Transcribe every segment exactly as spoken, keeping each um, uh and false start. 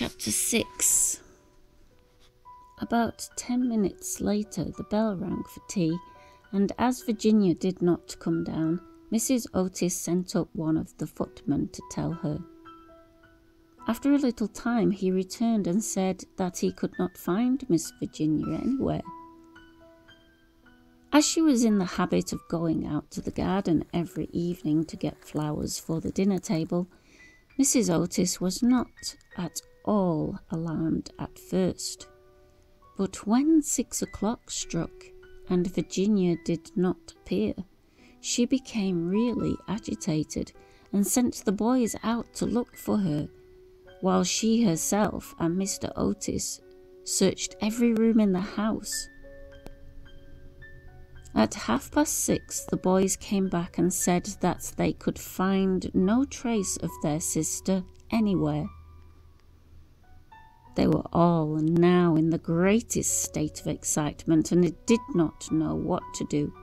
Chapter six. About ten minutes later the bell rang for tea, and as Virginia did not come down, Missus Otis sent up one of the footmen to tell her. After a little time he returned and said that he could not find Miss Virginia anywhere. As she was in the habit of going out to the garden every evening to get flowers for the dinner table, Missus Otis was not at all alarmed at first. But when six o'clock struck and Virginia did not appear, she became really agitated and sent the boys out to look for her, while she herself and Mister Otis searched every room in the house. At half past six the boys came back and said that they could find no trace of their sister anywhere. They were all now in the greatest state of excitement and did not know what to do,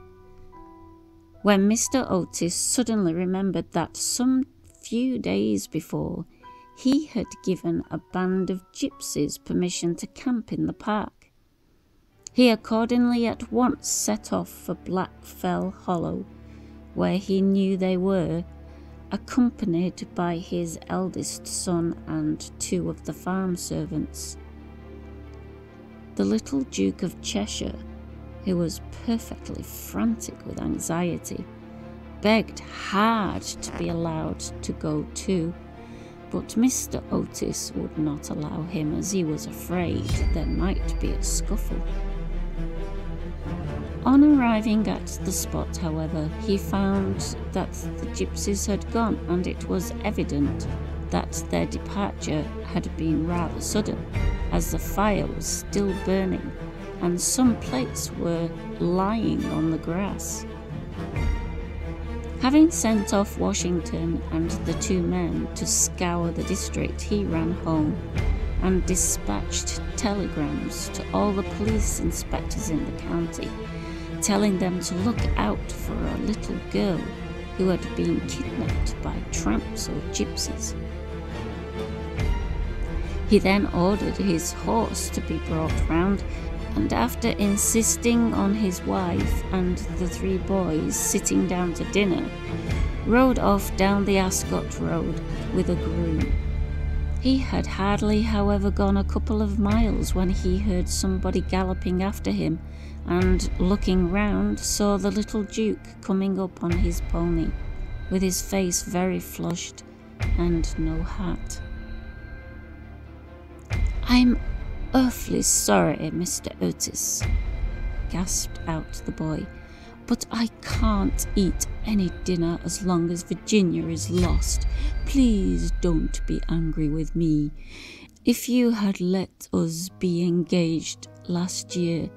when Mister Otis suddenly remembered that some few days before he had given a band of gypsies permission to camp in the park. He accordingly at once set off for Blackfell Hollow, where he knew they were, accompanied by his eldest son and two of the farm servants. The little Duke of Cheshire, who was perfectly frantic with anxiety, begged hard to be allowed to go too, but Mister Otis would not allow him, as he was afraid there might be a scuffle. On arriving at the spot, however, he found that the gypsies had gone, and it was evident that their departure had been rather sudden, as the fire was still burning and some plates were lying on the grass. Having sent off Washington and the two men to scour the district, he ran home and dispatched telegrams to all the police inspectors in the county, telling them to look out for a little girl who had been kidnapped by tramps or gypsies. He then ordered his horse to be brought round, and after insisting on his wife and the three boys sitting down to dinner, rode off down the Ascot road with a groom. He had hardly, however, gone a couple of miles when he heard somebody galloping after him, and looking round saw the little Duke coming up on his pony, with his face very flushed and no hat. "I'm awfully sorry, Mister Otis," gasped out the boy, "but I can't eat any dinner as long as Virginia is lost. Please don't be angry with me. If you had let us be engaged last year,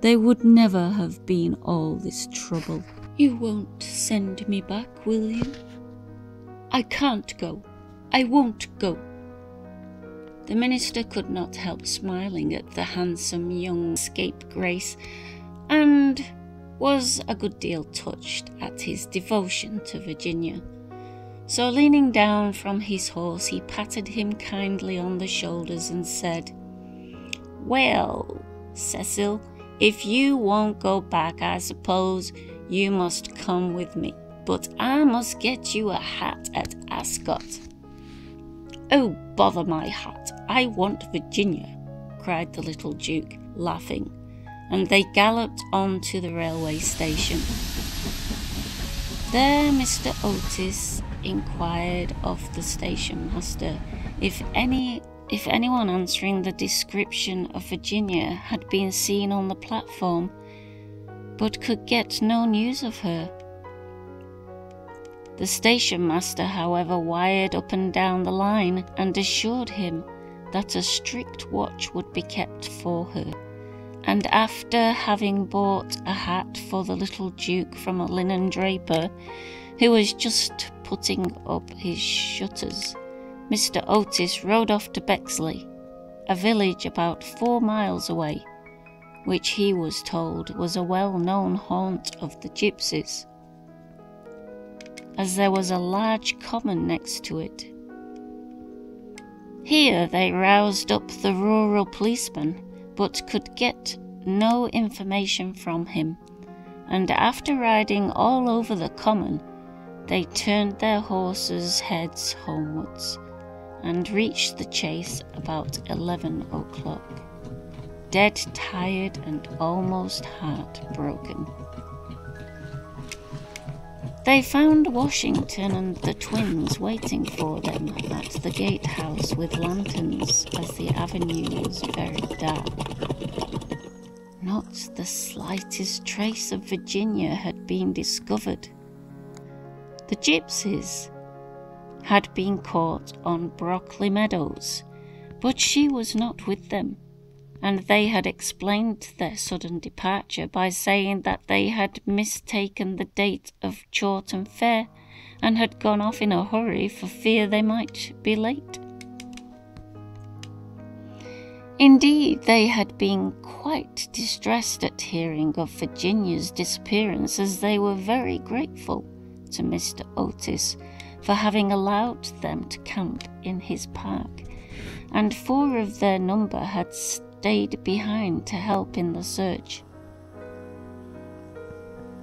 they would never have been all this trouble. You won't send me back, will you? I can't go. I won't go." The minister could not help smiling at the handsome young scapegrace, and was a good deal touched at his devotion to Virginia. So leaning down from his horse, he patted him kindly on the shoulders and said, "Well, Cecil, if you won't go back, I suppose you must come with me, but I must get you a hat at Ascot." "Oh, bother my hat, I want Virginia," cried the little Duke, laughing, and they galloped on to the railway station. There Mister Otis inquired of the station master if any If anyone answering the description of Virginia had been seen on the platform, but could get no news of her. The station master, however, wired up and down the line and assured him that a strict watch would be kept for her, and after having bought a hat for the little Duke from a linen draper, who was just putting up his shutters, Mister Otis rode off to Bexley, a village about four miles away, which he was told was a well-known haunt of the gypsies, as there was a large common next to it. Here they roused up the rural policeman, but could get no information from him, and after riding all over the common, they turned their horses' heads homewards, and reached the Chase about eleven o'clock, dead tired and almost heartbroken. They found Washington and the twins waiting for them at the gatehouse with lanterns, as the avenue was very dark. Not the slightest trace of Virginia had been discovered. The gypsies had been caught on Brockley Meadows, but she was not with them, and they had explained their sudden departure by saying that they had mistaken the date of Chawton Fair and had gone off in a hurry for fear they might be late. Indeed, they had been quite distressed at hearing of Virginia's disappearance, as they were very grateful to Mister Otis for having allowed them to camp in his park, and four of their number had stayed behind to help in the search.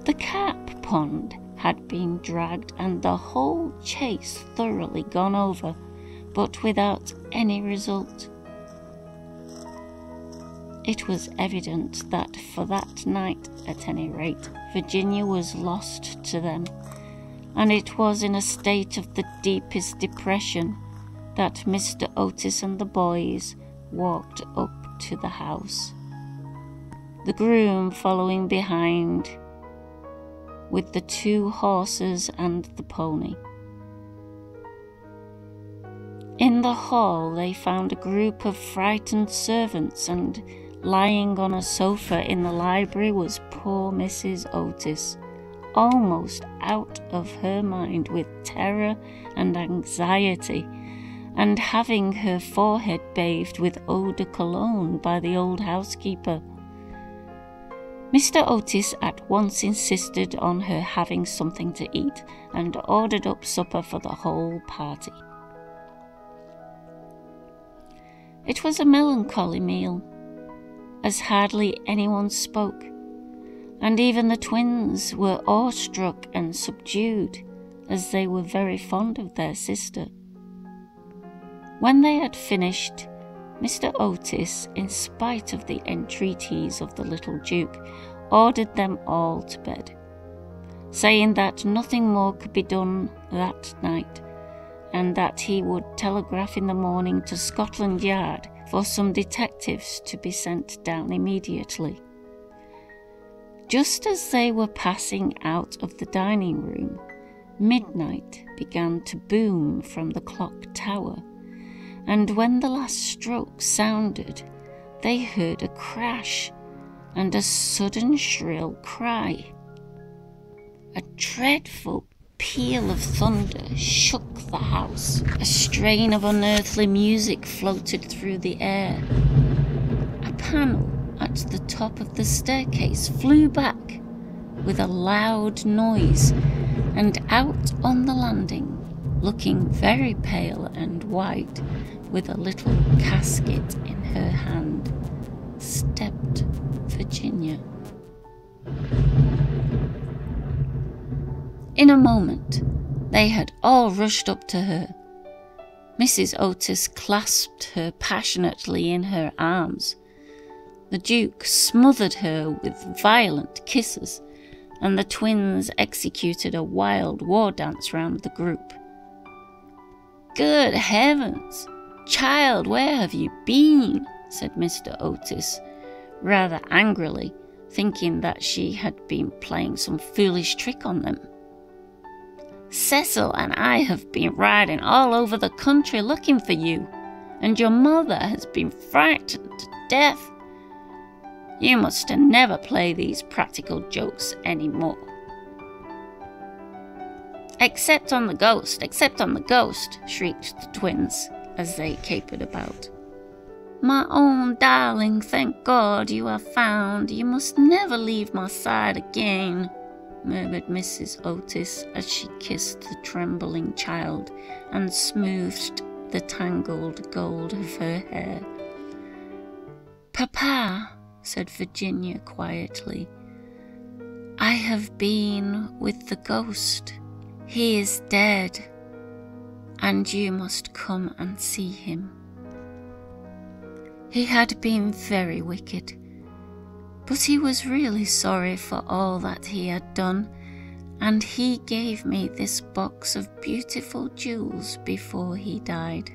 The carp pond had been dragged and the whole Chase thoroughly gone over, but without any result. It was evident that for that night, at any rate, Virginia was lost to them, and it was in a state of the deepest depression that Mister Otis and the boys walked up to the house, the groom following behind with the two horses and the pony. In the hall they found a group of frightened servants, and lying on a sofa in the library was poor Missus Otis, almost out of her mind with terror and anxiety, and having her forehead bathed with eau de cologne by the old housekeeper. Mister Otis at once insisted on her having something to eat, and ordered up supper for the whole party. It was a melancholy meal, as hardly anyone spoke, and even the twins were awestruck and subdued, as they were very fond of their sister. When they had finished, Mister Otis, in spite of the entreaties of the little Duke, ordered them all to bed, saying that nothing more could be done that night, and that he would telegraph in the morning to Scotland Yard for some detectives to be sent down immediately. Just as they were passing out of the dining room, midnight began to boom from the clock tower, and when the last stroke sounded, they heard a crash and a sudden shrill cry. A dreadful peal of thunder shook the house. A strain of unearthly music floated through the air. A panel at the top of the staircase flew back with a loud noise, and out on the landing, looking very pale and white, with a little casket in her hand, stepped Virginia. In a moment they had all rushed up to her. Missus Otis clasped her passionately in her arms. The Duke smothered her with violent kisses, and the twins executed a wild war dance round the group. "Good heavens! Child, where have you been?" said Mister Otis, rather angrily, thinking that she had been playing some foolish trick on them. "Cecil and I have been riding all over the country looking for you, and your mother has been frightened to death. You must never play these practical jokes any more." "Except on the ghost, except on the ghost," shrieked the twins as they capered about. "My own darling, thank God you are found. You must never leave my side again," murmured Missus Otis as she kissed the trembling child and smoothed the tangled gold of her hair. "Papa," said Virginia quietly, "I have been with the ghost. He is dead, and you must come and see him." He had been very wicked, but he was really sorry for all that he had done, and he gave me this box of beautiful jewels before he died.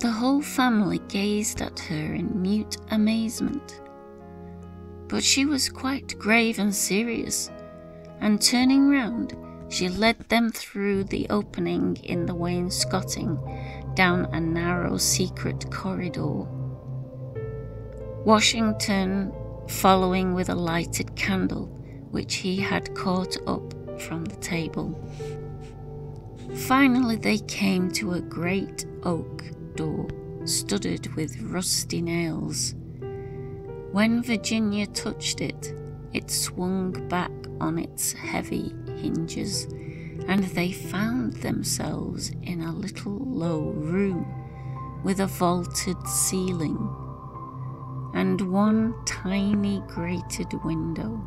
The whole family gazed at her in mute amazement, but she was quite grave and serious, and turning round, she led them through the opening in the wainscoting, down a narrow secret corridor. Washington following with a lighted candle, which he had caught up from the table. Finally they came to a great oak door, studded with rusty nails. When Virginia touched it, it swung back on its heavy hinges, and they found themselves in a little low room with a vaulted ceiling and one tiny grated window.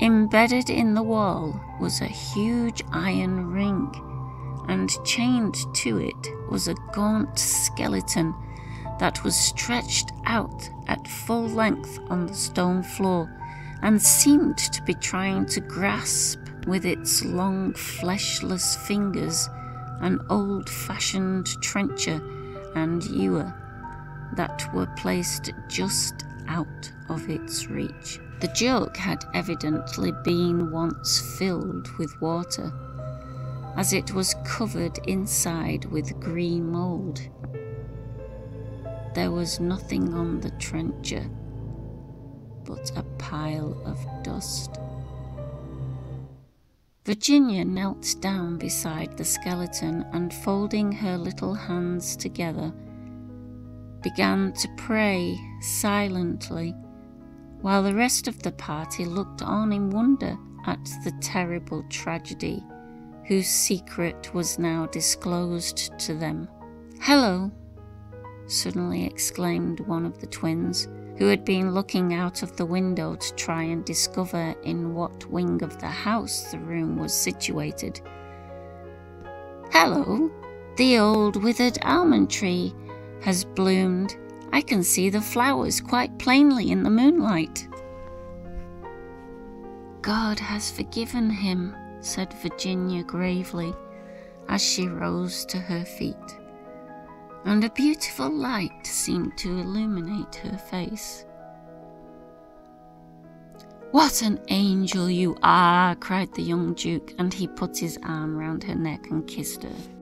Embedded in the wall was a huge iron ring, and chained to it was a gaunt skeleton that was stretched out at full length on the stone floor and seemed to be trying to grasp with its long fleshless fingers an old-fashioned trencher and ewer that were placed just out of its reach. The jug had evidently been once filled with water, as it was covered inside with green mould. There was nothing on the trencher but a pile of dust. Virginia knelt down beside the skeleton and, folding her little hands together, began to pray silently, while the rest of the party looked on in wonder at the terrible tragedy whose secret was now disclosed to them. "Hello!" suddenly exclaimed one of the twins, who had been looking out of the window to try and discover in what wing of the house the room was situated. "Hello! The old withered almond tree has bloomed. I can see the flowers quite plainly in the moonlight." "God has forgiven him," said Virginia gravely, as she rose to her feet, and a beautiful light seemed to illuminate her face. "What an angel you are!" cried the young Duke, and he put his arm round her neck and kissed her.